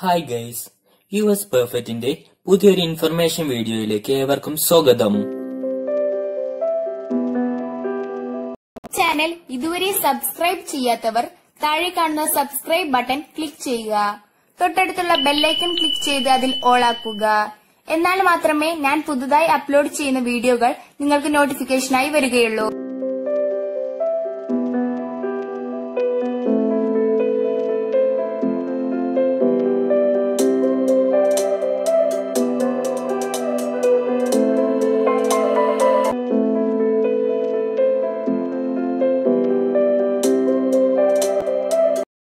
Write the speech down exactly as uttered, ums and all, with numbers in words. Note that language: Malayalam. ഹായ് ഗൈസ്, യു എസ് പെർഫെക്റ്റിന്റെ പുതിയൊരു ഇൻഫർമേഷൻ വീഡിയോയിലേക്ക് ഏവർക്കും സ്വാഗതം. ചാനൽ ഇതുവരെ സബ്സ്ക്രൈബ് ചെയ്യാത്തവർ താഴെ കാണുന്ന സബ്സ്ക്രൈബ് ബട്ടൺ ക്ലിക്ക് ചെയ്യുക. തൊട്ടടുത്തുള്ള ബെല്ലൈക്കൺ ക്ലിക്ക് ചെയ്ത് അതിൽ ഓൾ ആക്കുക. എന്നാൽ മാത്രമേ ഞാൻ പുതുതായി അപ്ലോഡ് ചെയ്യുന്ന വീഡിയോകൾ നിങ്ങൾക്ക് നോട്ടിഫിക്കേഷനായി വരികയുള്ളൂ.